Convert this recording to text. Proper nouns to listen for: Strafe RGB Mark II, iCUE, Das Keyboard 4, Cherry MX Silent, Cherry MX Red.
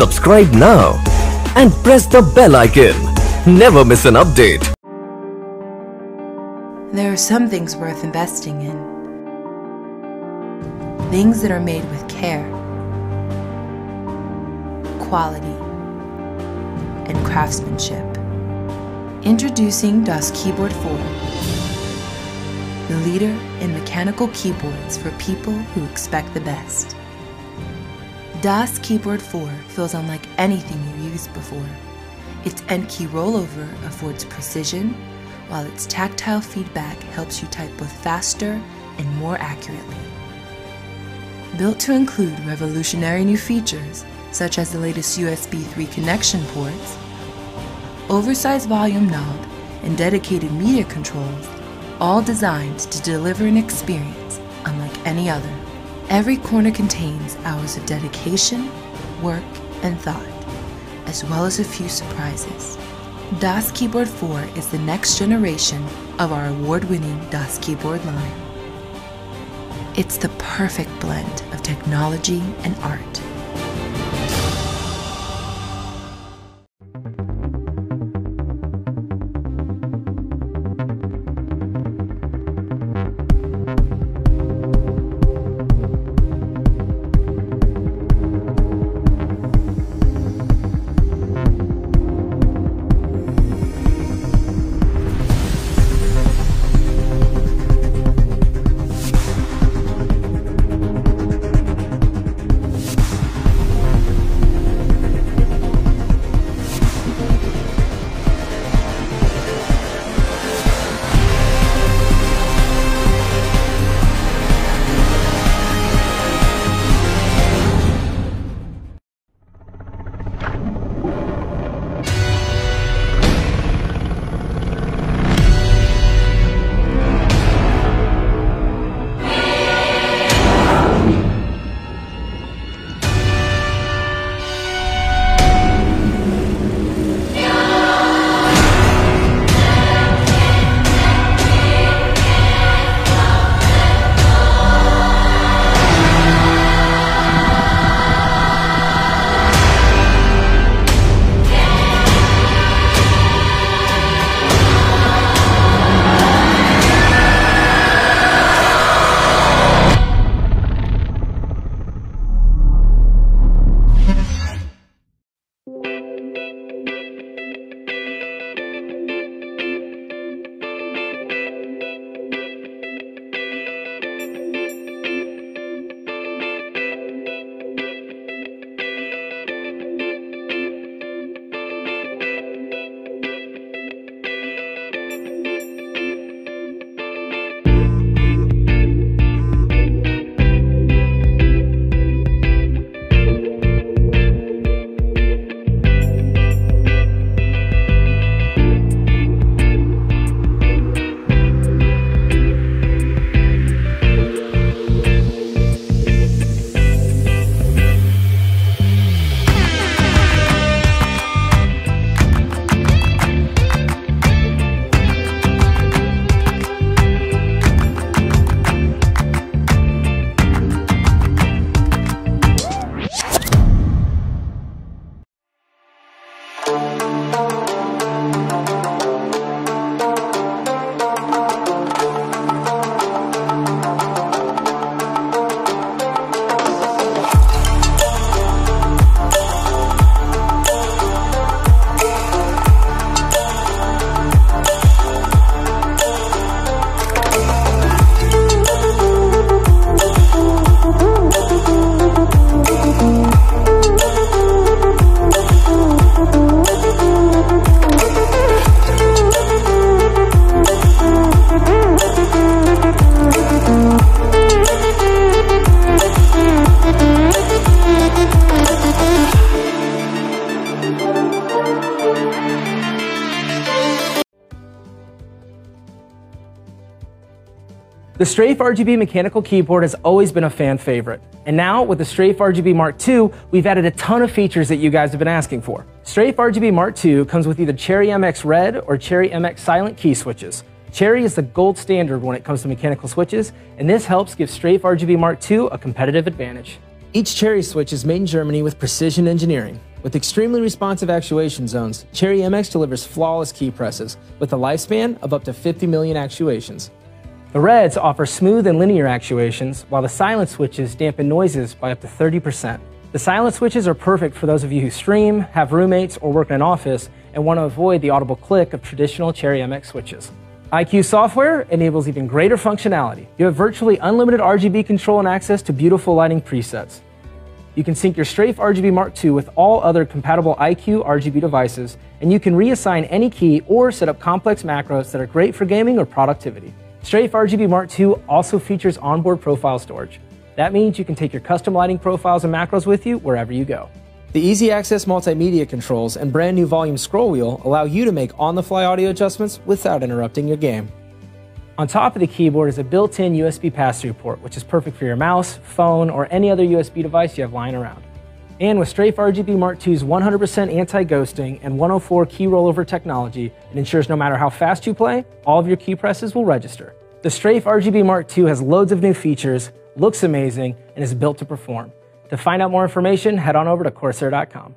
Subscribe now and press the bell icon. Never miss an update. There are some things worth investing in. Things that are made with care, quality, and craftsmanship. Introducing Das Keyboard 4, the leader in mechanical keyboards for people who expect the best. Das Keyboard 4 feels unlike anything you used before. Its end key rollover affords precision, while its tactile feedback helps you type both faster and more accurately. Built to include revolutionary new features, such as the latest USB 3 connection ports, oversized volume knob, and dedicated media controls, all designed to deliver an experience unlike any other. Every corner contains hours of dedication, work, and thought, as well as a few surprises. Das Keyboard 4 is the next generation of our award-winning Das Keyboard line. It's the perfect blend of technology and art. The Strafe RGB mechanical keyboard has always been a fan favorite. And now, with the Strafe RGB Mark II, we've added a ton of features that you guys have been asking for. Strafe RGB Mark II comes with either Cherry MX Red or Cherry MX Silent key switches. Cherry is the gold standard when it comes to mechanical switches, and this helps give Strafe RGB Mark II a competitive advantage. Each Cherry switch is made in Germany with precision engineering. With extremely responsive actuation zones, Cherry MX delivers flawless key presses with a lifespan of up to 50 million actuations. The Reds offer smooth and linear actuations, while the Silent switches dampen noises by up to 30%. The Silent switches are perfect for those of you who stream, have roommates, or work in an office and want to avoid the audible click of traditional Cherry MX switches. iCUE software enables even greater functionality. You have virtually unlimited RGB control and access to beautiful lighting presets. You can sync your Strafe RGB Mark II with all other compatible iCUE RGB devices, and you can reassign any key or set up complex macros that are great for gaming or productivity. Strafe RGB Mark II also features onboard profile storage. That means you can take your custom lighting profiles and macros with you wherever you go. The easy access multimedia controls and brand new volume scroll wheel allow you to make on-the-fly audio adjustments without interrupting your game. On top of the keyboard is a built-in USB pass-through port, which is perfect for your mouse, phone, or any other USB device you have lying around. And with Strafe RGB Mark II's 100% anti-ghosting and 104 key rollover technology, it ensures no matter how fast you play, all of your key presses will register. The Strafe RGB Mark II has loads of new features, looks amazing, and is built to perform. To find out more information, head on over to Corsair.com.